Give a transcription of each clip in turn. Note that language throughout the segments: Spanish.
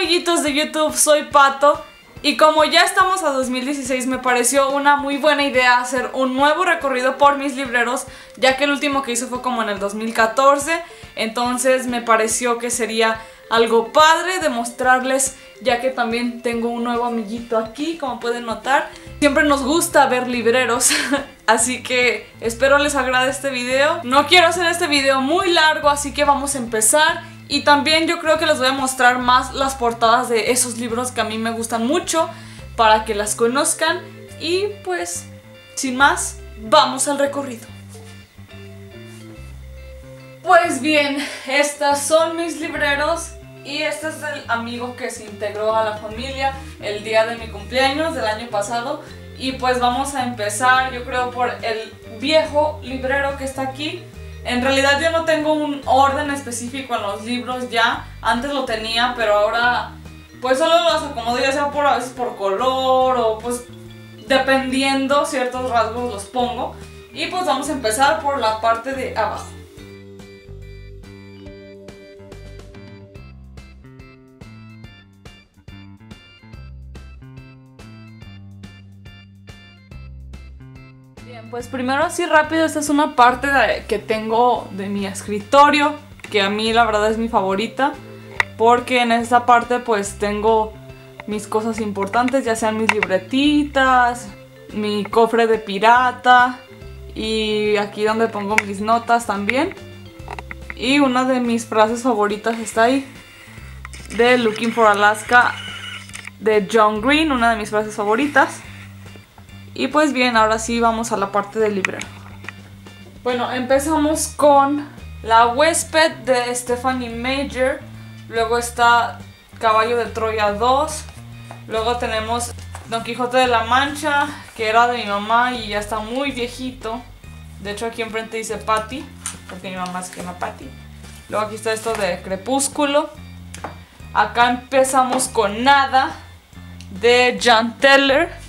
amiguitos de YouTube, soy Pato y como ya estamos a 2016 me pareció una muy buena idea hacer un nuevo recorrido por mis libreros, ya que el último que hice fue como en el 2014, entonces me pareció que sería algo padre de mostrarles, ya que también tengo un nuevo amiguito aquí, como pueden notar. Siempre nos gusta ver libreros, así que espero les agrade este video. No quiero hacer este video muy largo, así que vamos a empezar. Y también yo creo que les voy a mostrar más las portadas de esos libros que a mí me gustan mucho, para que las conozcan. Y pues, sin más, vamos al recorrido. Pues bien, estos son mis libreros. Y este es el amigo que se integró a la familia el día de mi cumpleaños del año pasado. Y pues vamos a empezar, yo creo, por el viejo librero que está aquí. En realidad yo no tengo un orden específico en los libros ya. Antes lo tenía, pero ahora pues solo los acomodo, ya sea por, a veces por color o pues dependiendo ciertos rasgos los pongo. Y pues vamos a empezar por la parte de abajo. Pues primero así rápido, esta es una parte que tengo de mi escritorio, que a mí la verdad es mi favorita, porque en esta parte pues tengo mis cosas importantes, ya sean mis libretitas, mi cofre de pirata, y aquí donde pongo mis notas también. Y una de mis frases favoritas está ahí, de Looking for Alaska de John Green, una de mis frases favoritas. Y pues bien, ahora sí vamos a la parte del librero. Bueno, empezamos con La huésped de Stephanie Meyer. Luego está Caballo de Troya 2. Luego tenemos Don Quijote de la Mancha, que era de mi mamá y ya está muy viejito. De hecho aquí enfrente dice Patty, porque mi mamá se llama Patty. Luego aquí está esto de Crepúsculo. Acá empezamos con Nada de Jan Teller.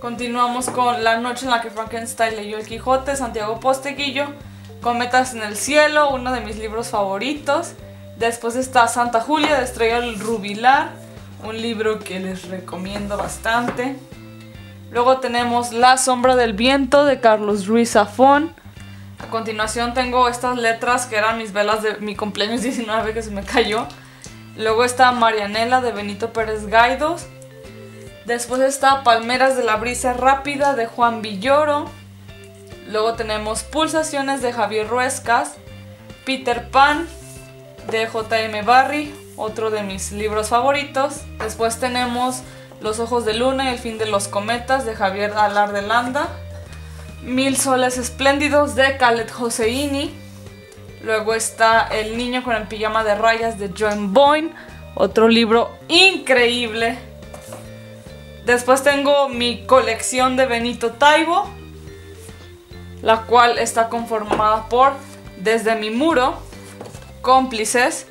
Continuamos con La noche en la que Frankenstein leyó el Quijote, Santiago Posteguillo. Cometas en el Cielo, uno de mis libros favoritos. Después está Santa Julia de Estrella del Rubilar, un libro que les recomiendo bastante. Luego tenemos La sombra del viento de Carlos Ruiz Zafón. A continuación tengo estas letras que eran mis velas de mi cumpleaños 19 que se me cayó. Luego está Marianela de Benito Pérez Galdós. Después está Palmeras de la brisa rápida de Juan Villoro. Luego tenemos Pulsaciones de Javier Ruescas. Peter Pan de J.M. Barry, otro de mis libros favoritos. Después tenemos Los ojos de luna y el fin de los cometas de Javier Dalar de Landa. Mil soles espléndidos de Khaled Hosseini. Luego está El niño con el pijama de rayas de John Boyne, otro libro increíble. Después tengo Mi colección de Benito Taibo, la cual está conformada por Desde mi muro, Cómplices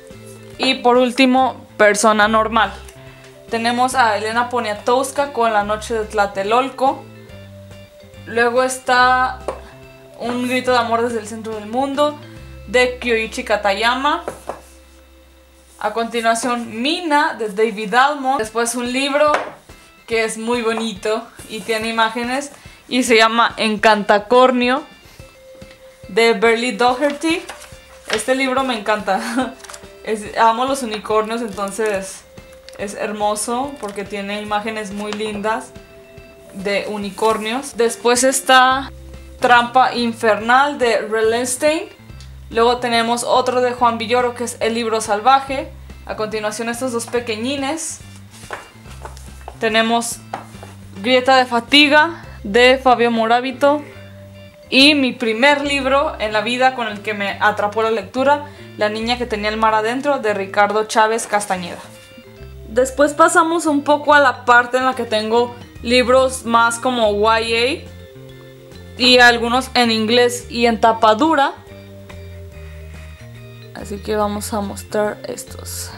y por último Persona normal. Tenemos a Elena Poniatowska con La noche de Tlatelolco. Luego está Un grito de amor desde el centro del mundo de Kyoichi Katayama. A continuación Mina de David Almond. Después un libro que es muy bonito y tiene imágenes y se llama Encantacornio de Berlie Doherty. Este libro me encanta. Amo los unicornios, entonces es hermoso porque tiene imágenes muy lindas de unicornios. Después está Trampa infernal de Relenstein. Luego tenemos otro de Juan Villoro que es El libro salvaje. A continuación estos dos pequeñines. Tenemos Grieta de fatiga de Fabio Morávito y mi primer libro en la vida con el que me atrapó la lectura, La niña que tenía el mar adentro de Ricardo Chávez Castañeda. Después pasamos un poco a la parte en la que tengo libros más como YA y algunos en inglés y en tapadura. Así que vamos a mostrar estos.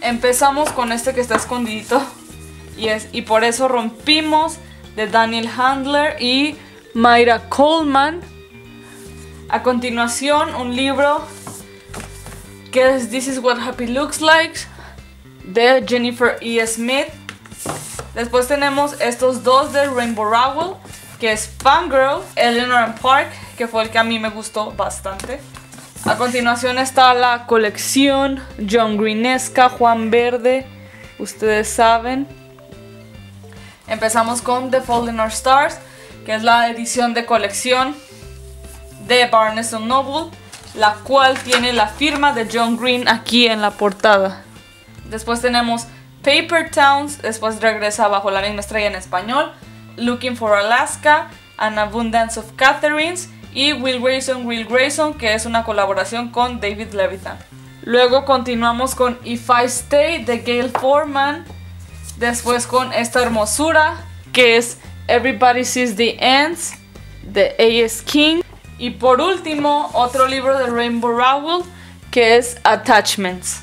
Empezamos con este que está escondidito y por eso rompimos de Daniel Handler y Mayra Coleman. A continuación un libro guess this is what happy looks like, de Jennifer E. Smith. Después tenemos estos dos de Rainbow Rowell, que es Fangirl, Eleanor Park, que fue el que a mí me gustó bastante. A continuación está la colección John Greenesca, Juan Verde, ustedes saben. Empezamos con The Fallen Our Stars, que es la edición de colección de Barnes & Noble, la cual tiene la firma de John Green aquí en la portada. Después tenemos Paper Towns, después regresa Bajo la misma estrella en español, Looking for Alaska, An Abundance of Catherines y Will Grayson, que es una colaboración con David Levithan. Luego continuamos con If I Stay de Gayle Forman, después con esta hermosura que es Everybody Sees the Ends de A.S. King y por último otro libro de Rainbow Rowell que es Attachments.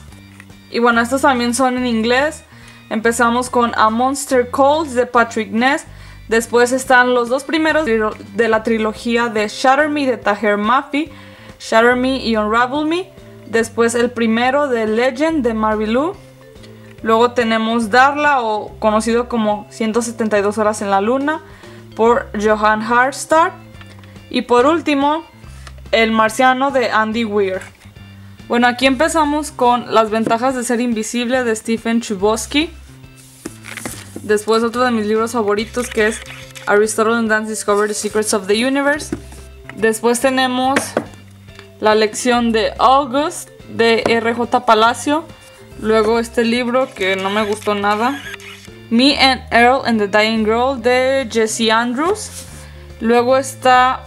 Y bueno, estos también son en inglés. Empezamos con A Monster Calls de Patrick Ness. Después están los dos primeros de la trilogía de Shatter Me de Tahereh Mafi, Shatter Me y Unravel Me. Después el primero de Legend de Mary Lou. Luego tenemos Darla, o conocido como 172 horas en la luna, por Johan Hartstar. Y por último, El marciano de Andy Weir. Bueno, aquí empezamos con Las ventajas de ser invisible de Stephen Chbosky. Después otro de mis libros favoritos que es Aristotle and Dance Discover the Secrets of the Universe. Después tenemos La lección de August de R.J. Palacio. Luego este libro que no me gustó nada, Me and Earl and the Dying Girl de Jesse Andrews. Luego está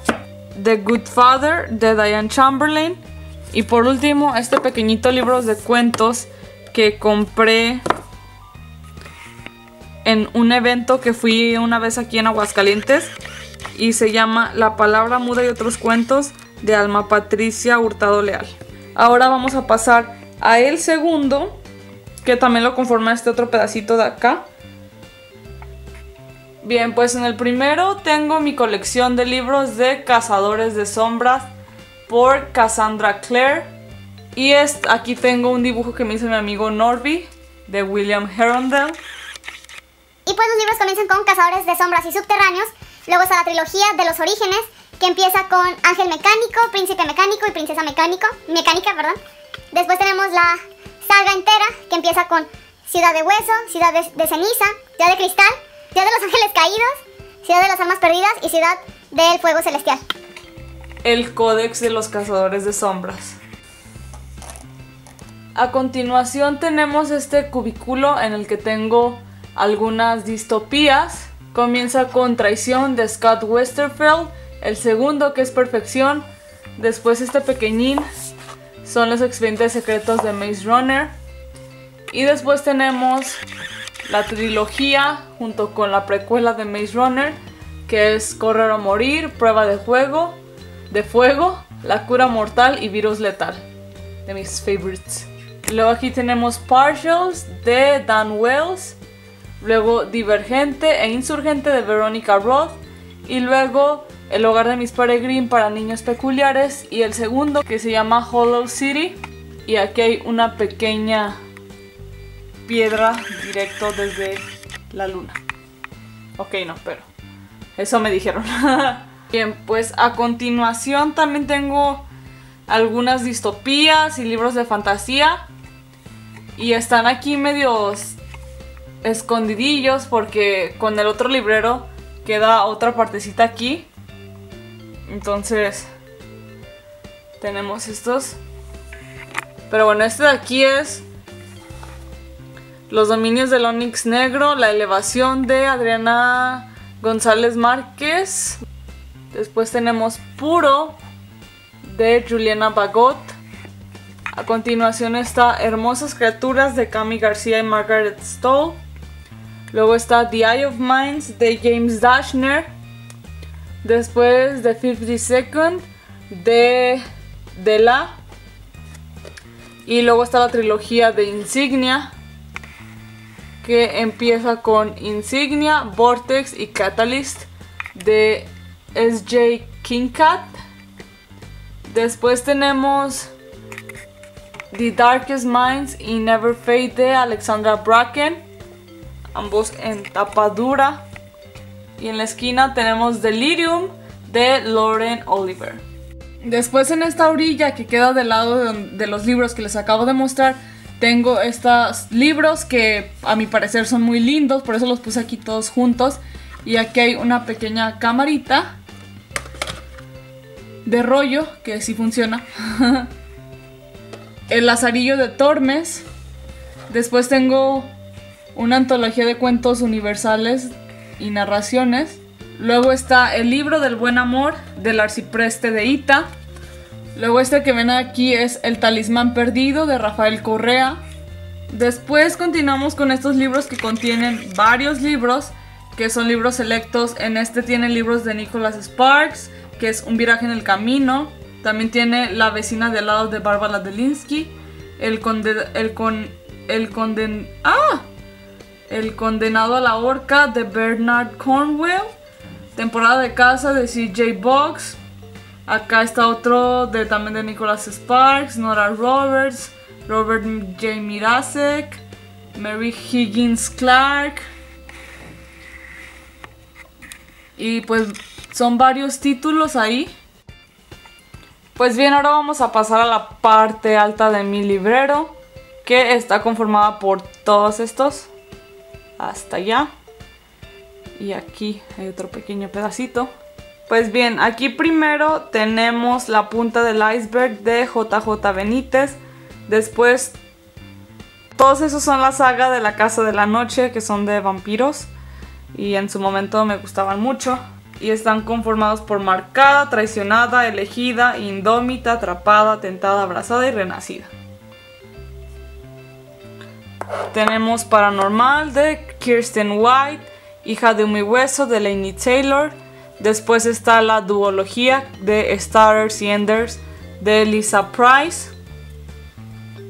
The Good Father de Diane Chamberlain. Y por último este pequeñito libro de cuentos que compré en un evento que fui una vez aquí en Aguascalientes y se llama La palabra muda y otros cuentos de Alma Patricia Hurtado Leal. Ahora vamos a pasar a el segundo, que también lo conforma este otro pedacito de acá. Bien, pues en el primero tengo mi colección de libros de Cazadores de Sombras por Cassandra Clare. Y aquí tengo un dibujo que me hizo mi amigo Norby de William Herondale. Y pues los libros comienzan con Cazadores de Sombras y Subterráneos. Luego está la trilogía de los orígenes, que empieza con Ángel Mecánico, Príncipe Mecánico y Princesa Mecánica, perdón. Después tenemos la saga entera, que empieza con Ciudad de Hueso, Ciudad de Ceniza, Ciudad de Cristal, Ciudad de los Ángeles Caídos, Ciudad de las Almas Perdidas y Ciudad del Fuego Celestial. El Códex de los Cazadores de Sombras. A continuación tenemos este cubículo en el que tengo algunas distopías. Comienza con Traición de Scott Westerfeld, el segundo que es Perfección. Después este pequeñín son los expedientes secretos de Maze Runner. Y después tenemos la trilogía junto con la precuela de Maze Runner, que es Correr o Morir, Prueba de Fuego, La Cura Mortal y Virus Letal, de mis favorites. Luego aquí tenemos Partials de Dan Wells, luego Divergente e Insurgente de Veronica Roth, y luego El Hogar de Miss Peregrine para niños peculiares y el segundo que se llama Hollow City. Y aquí hay una pequeña piedra directo desde la luna. Ok, no, pero eso me dijeron. Bien, pues a continuación también tengo algunas distopías y libros de fantasía. Y están aquí medios escondidillos porque con el otro librero queda otra partecita aquí. Entonces tenemos estos. Pero bueno, este de aquí es Los dominios del Onix Negro, La elevación de Adriana González Márquez. Después tenemos Puro de Juliana Bagot. A continuación está Hermosas criaturas de Cami García y Margaret Stoll. Luego está The Eye of Minds de James Dashner. Después The 50 Second de la. Y luego está la trilogía de Insignia, que empieza con Insignia, Vortex y Catalyst de S.J. Kingcat. Después tenemos The Darkest Minds y Never Fade de Alexandra Bracken, ambos en tapa dura. Y en la esquina tenemos Delirium de Lauren Oliver. Después, en esta orilla que queda del lado de los libros que les acabo de mostrar, tengo estos libros que a mi parecer son muy lindos, por eso los puse aquí todos juntos. Y aquí hay una pequeña camarita de rollo, que sí funciona. El Lazarillo de Tormes. Después tengo una antología de cuentos universales y narraciones. Luego está El Libro del Buen Amor del Arcipreste de Ita. Luego este que ven aquí es El Talismán Perdido de Rafael Correa. Después continuamos con estos libros que contienen varios libros, que son libros selectos. En este tiene libros de Nicholas Sparks, que es Un viraje en el camino. También tiene La vecina de al lado de Bárbara Delinsky, El condenado a la horca de Bernard Cornwell, Temporada de caza de C.J. Box. Acá está otro también de Nicholas Sparks, Nora Roberts, Robert J. Mirasek, Mary Higgins Clark. Y pues son varios títulos ahí. Pues bien, ahora vamos a pasar a la parte alta de mi librero, que está conformada por todos estos hasta allá. Y aquí hay otro pequeño pedacito. Pues bien, aquí primero tenemos La punta del iceberg de JJ Benítez. Después, todos esos son la saga de La casa de la noche, que son de vampiros, y en su momento me gustaban mucho. Y están conformados por Marcada, Traicionada, Elegida, Indómita, Atrapada, Tentada, Abrazada y Renacida. Tenemos Paranormal de Kirsten White, Hija de un hueso de Laini Taylor. Después está La duología de Starers y Enders de Lisa Price,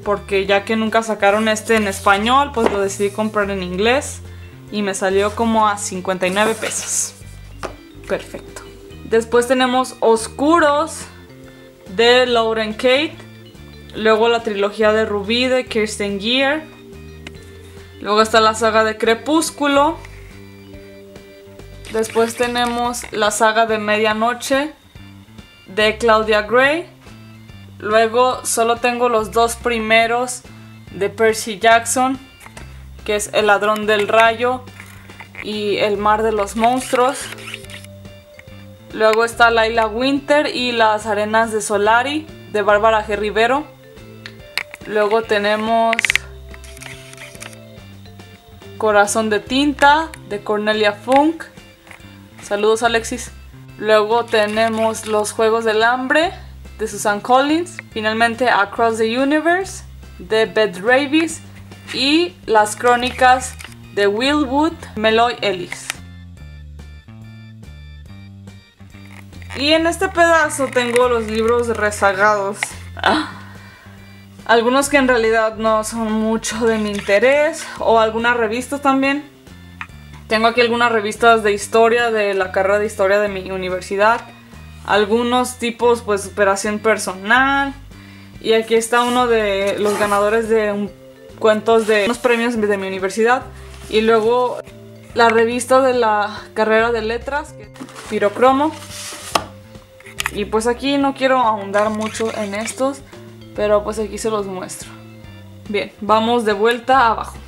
porque ya que nunca sacaron este en español, pues lo decidí comprar en inglés y me salió como a 59 pesos. Perfecto. Después tenemos Oscuros de Lauren Kate. Luego la trilogía de Rubí de Kirsten Gear. Luego está la saga de Crepúsculo. Después tenemos la saga de Medianoche de Claudia Gray. Luego solo tengo los dos primeros de Percy Jackson, que es El ladrón del rayo y El mar de los monstruos. Luego está Laila Winter y Las arenas de Solari de Bárbara G. Rivero. Luego tenemos Corazón de tinta de Cornelia Funk. Saludos, Alexis. Luego tenemos Los juegos del hambre de Susan Collins. Finalmente Across the Universe de Beth Davis y Las crónicas de Will Wood, Meloy Ellis. Y en este pedazo tengo los libros rezagados. Algunos que en realidad no son mucho de mi interés, o algunas revistas también. Tengo aquí algunas revistas de historia de la carrera de historia de mi universidad. Algunos tipos, pues, superación personal. Y aquí está uno de los ganadores de cuentos de unos premios de mi universidad. Y luego la revista de la carrera de letras, Pirocromo. Y pues aquí no quiero ahondar mucho en estos, pero pues aquí se los muestro. Bien, vamos de vuelta abajo.